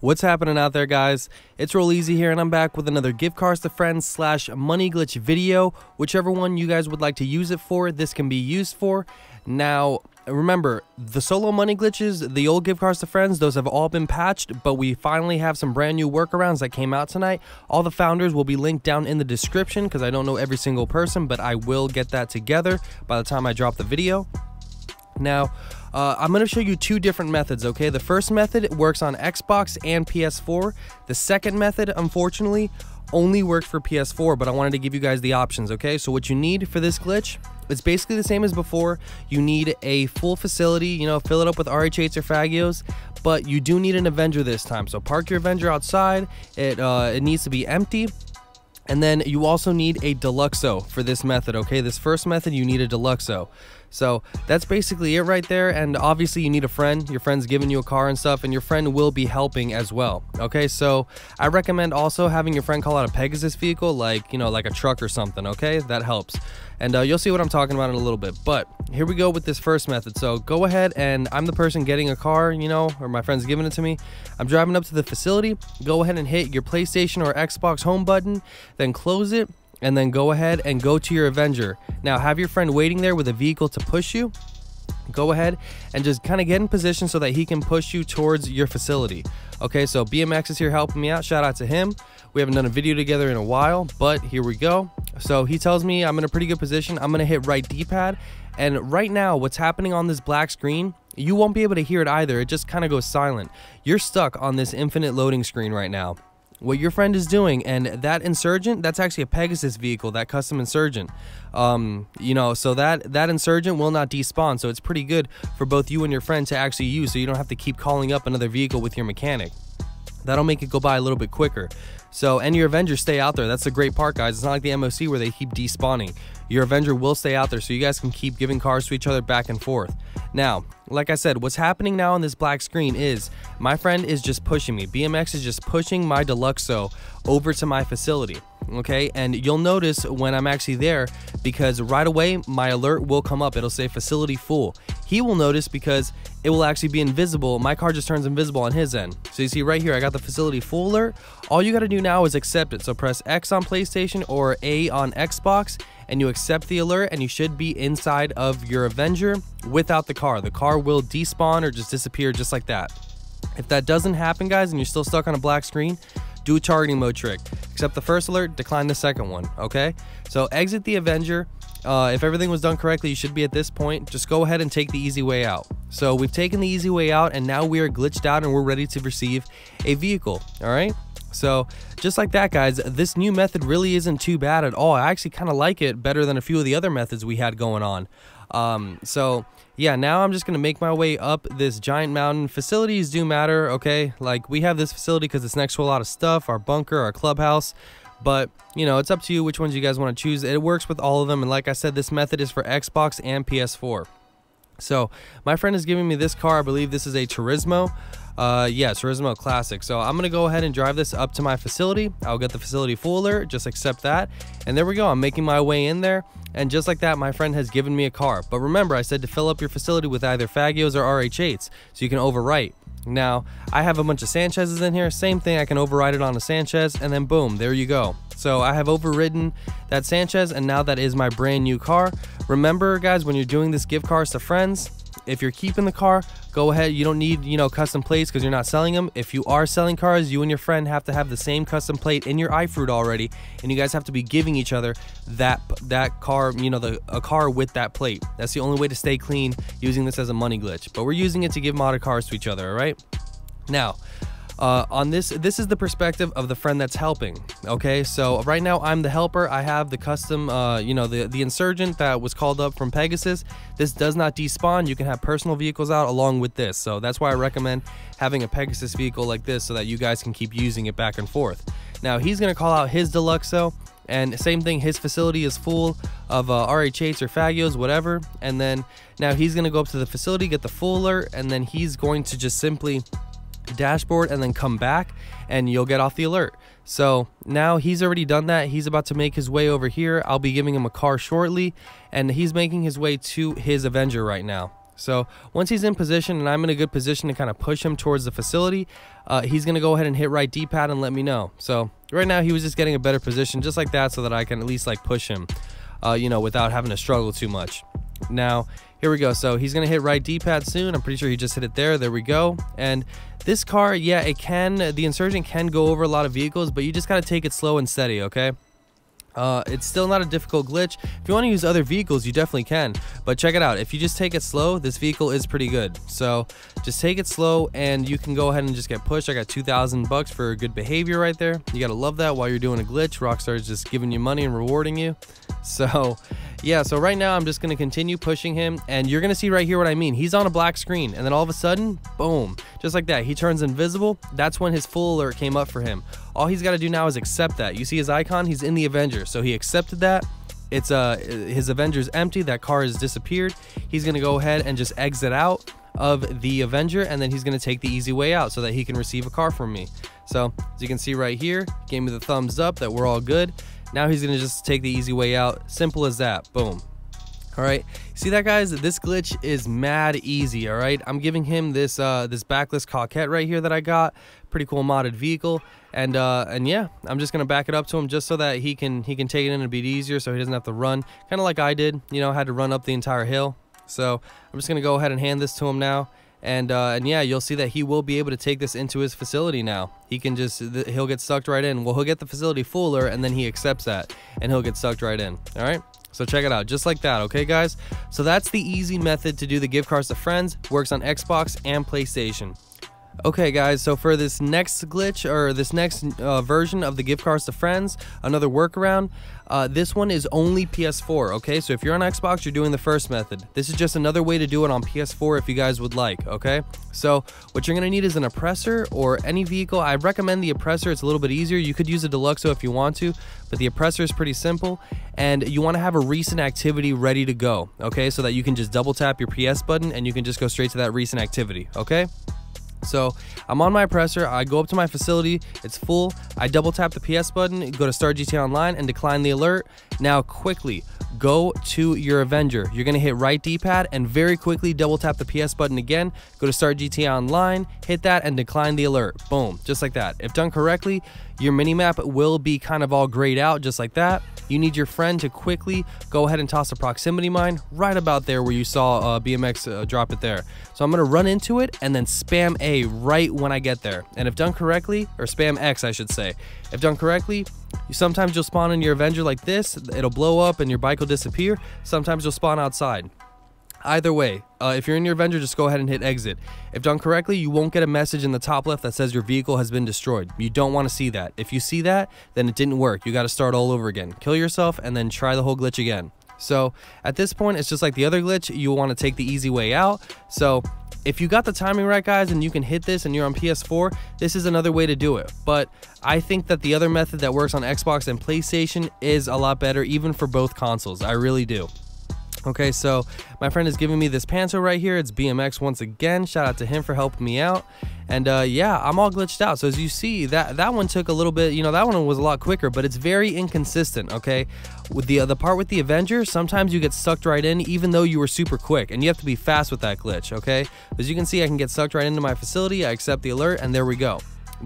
What's happening out there, guys? It's Rolleezy here, and I'm back with another gift cards to friends / money glitch video. Whichever one you guys would like to use it for, this can be used for. Now remember, the solo money glitches, the old gift cards to friends, those have all been patched, but we finally have some brand new workarounds that came out tonight. All the founders will be linked down in the description because I don't know every single person, but I will get that together by the time I drop the video. Now I'm going to show you two different methods, okay? The first method works on Xbox and PS4. The second method, unfortunately, only worked for PS4, but I wanted to give you guys the options, okay? So what you need for this glitch, it's basically the same as before. You need a full facility, you know, fill it up with RH8s or Fagios, but you do need an Avenger this time. So park your Avenger outside. It needs to be empty. And then you also need a Deluxo for this method, okay? This first method, you need a Deluxo. So that's basically it right there. And obviously you need a friend. Your friend's giving you a car and stuff, and your friend will be helping as well, okay? So I recommend also having your friend call out a Pegasus vehicle, like, you know, like a truck or something, okay? That helps. And you'll see what I'm talking about in a little bit. But here we go with this first method. So go ahead, and I'm the person getting a car, you know, or my friend's giving it to me. I'm driving up to the facility. Go ahead and hit your PlayStation or Xbox home button, then close it, and then go ahead and go to your Avenger. Now have your friend waiting there with a vehicle to push you. Go ahead and just kind of get in position so that he can push you towards your facility. Okay, so BMX is here helping me out. Shout out to him. We haven't done a video together in a while, but here we go. So he tells me I'm in a pretty good position. I'm going to hit right D-pad. And right now, what's happening on this black screen, you won't be able to hear it either. It just kind of goes silent. You're stuck on this infinite loading screen right now. What your friend is doing, and that Insurgent, that's actually a Pegasus vehicle, that custom Insurgent, you know, so that Insurgent will not despawn, so it's pretty good for both you and your friend to actually use, so you don't have to keep calling up another vehicle with your mechanic. That'll make it go by a little bit quicker. So, and your Avengers stay out there. That's the great part, guys. It's not like the MOC where they keep despawning. Your Avenger will stay out there, so you guys can keep giving cars to each other back and forth. Now, like I said, what's happening now on this black screen is my friend is just pushing me. BMX is just pushing my Deluxo over to my facility, okay? And you'll notice when I'm actually there, because right away my alert will come up. It'll say facility full. He will notice because it will actually be invisible. My car just turns invisible on his end. So you see right here, I got the facility full alert. All you got to do now is accept it. So press X on PlayStation or A on Xbox, and you accept the alert, and you should be inside of your Avenger without the car. The car will despawn or just disappear just like that. If that doesn't happen, guys, and you're still stuck on a black screen, do a targeting mode trick. Accept the first alert, decline the second one, okay? So exit the Avenger. If everything was done correctly, you should be at this point. Just go ahead and take the easy way out. So we've taken the easy way out, and now we are glitched out, and we're ready to receive a vehicle, all right? So just like that, guys, this new method really isn't too bad at all. I actually kind of like it better than a few of the other methods we had going on. So yeah, now I'm just going to make my way up this giant mountain. Facilities do matter, okay? Like, we have this facility because it's next to a lot of stuff, our bunker, our clubhouse. But, you know, it's up to you which ones you guys want to choose. It works with all of them. And like I said, this method is for Xbox and PS4. So my friend is giving me this car. I believe this is a Turismo. Yeah, Turismo Classic. So I'm going to go ahead and drive this up to my facility. I'll get the facility full alert. Just accept that. And there we go. I'm making my way in there. And just like that, my friend has given me a car. But remember, I said to fill up your facility with either Fagios or RH8s so you can overwrite. Now, I have a bunch of Sanchez's in here. Same thing, I can override it on a Sanchez, and then boom, there you go. So I have overridden that Sanchez, and now that is my brand new car. Remember, guys, when you're doing this gift cards to friends, if you're keeping the car, go ahead. You don't need, you know, custom plates because you're not selling them. If you are selling cars, you and your friend have to have the same custom plate in your iFruit already, and you guys have to be giving each other that car, you know, a car with that plate. That's the only way to stay clean using this as a money glitch. But we're using it to give modded cars to each other, all right? Now, on this is the perspective of the friend that's helping, okay? So right now I'm the helper. I have the custom, you know, the Insurgent that was called up from Pegasus. This does not despawn. You can have personal vehicles out along with this. So that's why I recommend having a Pegasus vehicle like this so that you guys can keep using it back and forth. Now he's going to call out his Deluxo, and same thing, his facility is full of RH8s or Fagios, whatever. And then now he's going to go up to the facility, get the full alert, and then he's going to just simply dashboard and then come back, and you'll get off the alert. So now he's already done that. He's about to make his way over here. I'll be giving him a car shortly, and he's making his way to his Avenger right now. So once he's in position and I'm in a good position to kind of push him towards the facility, he's going to go ahead and hit right D-pad and let me know. So right now he was just getting a better position just like that so that I can at least like push him, you know, without having to struggle too much. Now here we go. So he's going to hit right D-pad soon. I'm pretty sure he just hit it there. There we go. And this car, yeah, it can, the Insurgent can go over a lot of vehicles, but you just got to take it slow and steady, okay? It's still not a difficult glitch. If you want to use other vehicles, you definitely can, but check it out. If you just take it slow, this vehicle is pretty good. So just take it slow and you can go ahead and just get pushed. I got 2,000 bucks for good behavior right there. You got to love that while you're doing a glitch. Rockstar is just giving you money and rewarding you. So yeah, so right now I'm just going to continue pushing him, and you're going to see right here what I mean. He's on a black screen, and then all of a sudden, boom, just like that, he turns invisible. That's when his full alert came up for him. All he's got to do now is accept that. You see his icon, he's in the Avenger, so he accepted that. It's his Avenger's empty, that car has disappeared. He's going to go ahead and just exit out of the Avenger, and then he's going to take the easy way out so that he can receive a car from me. So as you can see right here, gave me the thumbs up that we're all good. Now he's going to just take the easy way out. Simple as that. Boom. All right. See that, guys? This glitch is mad easy. All right. I'm giving him this this backless Coquette right here that I got. Pretty cool modded vehicle. And yeah, I'm just going to back it up to him just so that he can take it in a bit easier so he doesn't have to run. Kind of like I did, you know, I had to run up the entire hill. So I'm just going to go ahead and hand this to him now. And yeah, you'll see that he will be able to take this into his facility now. He can just, he'll get sucked right in. Well, he'll get the facility fuller, and then he accepts that, and he'll get sucked right in. All right, so check it out, just like that, okay, guys? So that's the easy method to do the gift cards to friends. Works on Xbox and PlayStation. Okay, guys, so for this next glitch, or this next version of the gift cards to friends, another workaround, this one is only PS4, okay? So if you're on Xbox, you're doing the first method. This is just another way to do it on PS4 if you guys would like, okay? So what you're going to need is an Oppressor or any vehicle. I recommend the Oppressor. It's a little bit easier. You could use a Deluxo if you want to, but the Oppressor is pretty simple, and you want to have a recent activity ready to go, okay? So that you can just double tap your PS button and you can just go straight to that recent activity, okay? So I'm on my Oppressor, I go up to my facility, it's full, I double tap the PS button, go to Start GTA Online and decline the alert. Now quickly go to your Avenger, you're going to hit right D-pad and very quickly double tap the PS button again, go to Start GTA Online, hit that and decline the alert. Boom, just like that. If done correctly, your minimap will be kind of all grayed out just like that. You need your friend to quickly go ahead and toss a proximity mine right about there where you saw BMX drop it there. So I'm going to run into it and then spam A right when I get there. And if done correctly, or spam X I should say, if done correctly, sometimes you'll spawn in your Avenger like this, it'll blow up and your bike will disappear. Sometimes you'll spawn outside. Either way, if you're in your Avenger, just go ahead and hit exit. If done correctly, you won't get a message in the top left that says your vehicle has been destroyed. You don't want to see that. If you see that, then it didn't work. You got to start all over again. Kill yourself and then try the whole glitch again. So at this point, it's just like the other glitch. You want to take the easy way out. So if you got the timing right, guys, and you can hit this and you're on PS4, this is another way to do it. But I think that the other method that works on Xbox and PlayStation is a lot better, even for both consoles. I really do. Okay, so my friend is giving me this Panto right here. It's BMX once again. Shout out to him for helping me out. And yeah, I'm all glitched out. So as you see, that one took a little bit, you know, that one was a lot quicker, but it's very inconsistent, okay? With the part with the Avenger, sometimes you get sucked right in even though you were super quick, and you have to be fast with that glitch, okay? As you can see, I can get sucked right into my facility. I accept the alert, and there we go.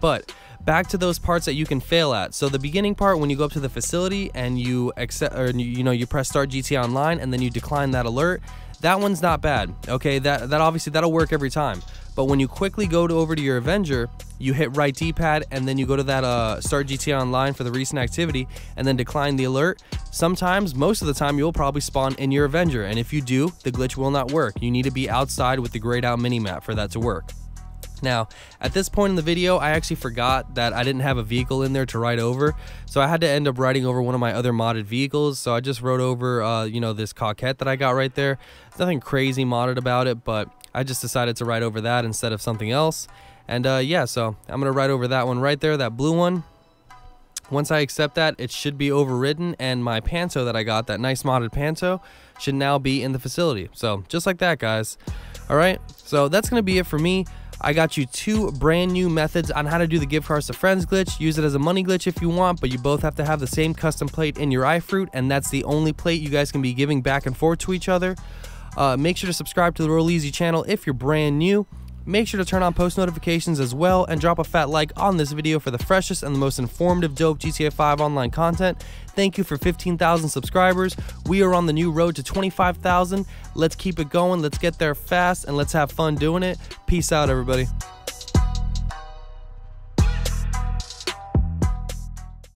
But back to those parts that you can fail at. So the beginning part, when you go up to the facility and you accept, or you know, you press Start GTA Online and then you decline that alert, that one's not bad, okay? That obviously that'll work every time. But when you quickly go over to your Avenger, you hit right D-pad and then you go to that Start GTA Online for the recent activity and then decline the alert. Sometimes, most of the time, you'll probably spawn in your Avenger, and if you do, the glitch will not work. You need to be outside with the grayed out minimap for that to work. Now, at this point in the video, I actually forgot that I didn't have a vehicle in there to ride over, so I had to end up riding over one of my other modded vehicles. So I just rode over, you know, this Coquette that I got right there. Nothing crazy modded about it, but I just decided to ride over that instead of something else. And yeah, so I'm gonna ride over that one right there, that blue one. Once I accept that, it should be overridden, and my Panto that I got, that nice modded Panto, should now be in the facility. So just like that, guys. All right, so that's gonna be it for me. I got you two brand new methods on how to do the gift cards to friends glitch. Use it as a money glitch if you want, but you both have to have the same custom plate in your iFruit, and that's the only plate you guys can be giving back and forth to each other. Make sure to subscribe to the Rolleezy channel if you're brand new. Make sure to turn on post notifications as well, and drop a fat like on this video for the freshest and the most informative dope GTA 5 online content. Thank you for 15,000 subscribers. We are on the new road to 25,000. Let's keep it going, let's get there fast, and let's have fun doing it. Peace out, everybody.